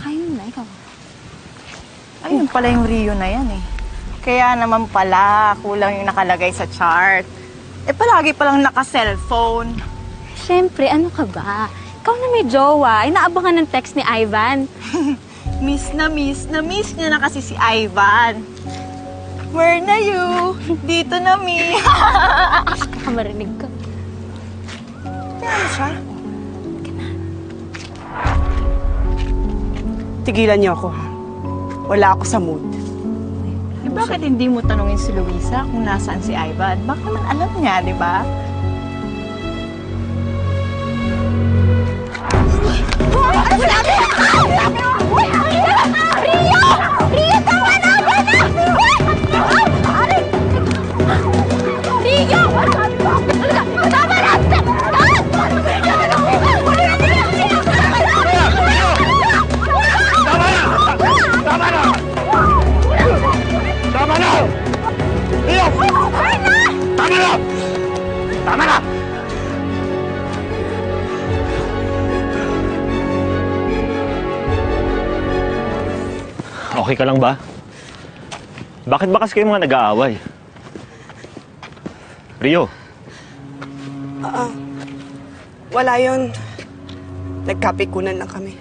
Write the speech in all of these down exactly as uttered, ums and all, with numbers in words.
kakainin na, ikaw. Ayun pala yung Rio na yan eh. Kaya naman pala, kulang yung nakalagay sa chart. Eh palagi palang naka-cellphone. Siyempre, ano ka ba? Ikaw na may jowa, inaabangan ng text ni Ivan. Miss na miss, na miss niya na kasi si Ivan. Where na you? Dito na me. Baka marinig ka. Kaya ano siya? Tigilan niyo ako. Wala ako sa mood. Eh, bakit hindi mo tanungin si Luisa kung nasaan si Ivan? Baka naman alam niya, di ba? Okay ka lang ba? Bakit ba kasi kayo mga nag-aaway? Rio? Uh, uh, wala yun. Nagkapikunan lang kami.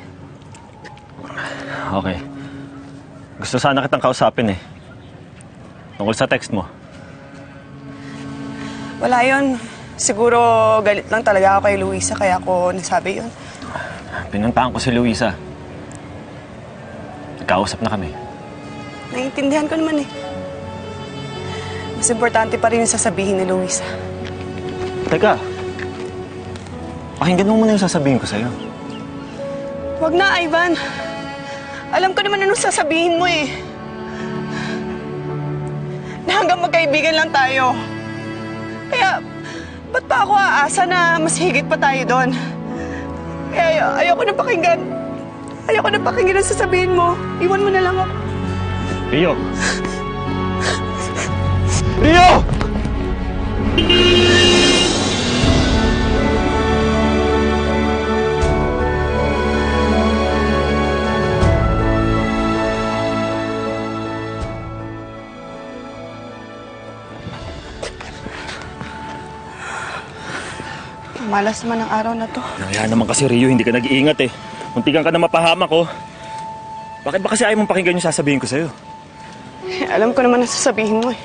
Okay. Gusto sana kitang kausapin eh. Tungkol sa text mo. Wala yun. Siguro galit lang talaga ako kay Luisa kaya ako nasabi yun. Pinuntahan ko si Luisa. Kausap na kami. Naiintindihan ko naman eh. Mas importante pa rin yung sasabihin ni Luisa. Teka. Pakinggan mo muna yung sasabihin ko sa'yo. Huwag na, Ivan. Alam ko naman anong sasabihin mo eh. Na hanggang magkaibigan lang tayo. Kaya, ba't pa ako aasa na mas higit pa tayo doon? Kaya ay ayoko na pakinggan. Ayoko na pakinggan ang sasabihin mo. Iwan mo na lang ako. Rio! Rio! Malas naman ang araw na to. Kaya naman kasi, Rio, hindi ka nag-iingat eh. Muntikan ka na mapahama ko. Bakit ba kasi ayaw mong pakinggan yung sasabihin ko sa'yo? Eh, alam ko naman ang sasabihin mo eh.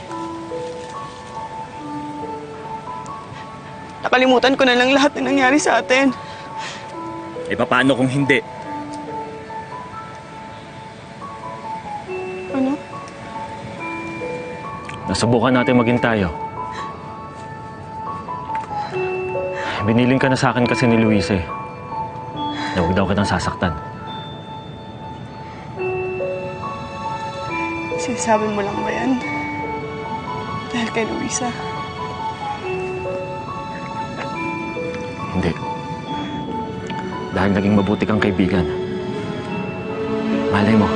Nakalimutan ko na lang lahat na nangyari sa atin. Eh, paano kung hindi? Ano? Nasubukan natin maging tayo. Biniling ka na sa akin kasi ni Luisa eh. Na huwag daw kitang sasaktan. Sinasabi mo lang ba yan? Dahil kay Luisa? Hindi. Dahil naging mabuti kang kaibigan. Malay mo,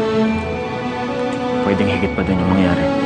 pwedeng higit pa din yung mangyari.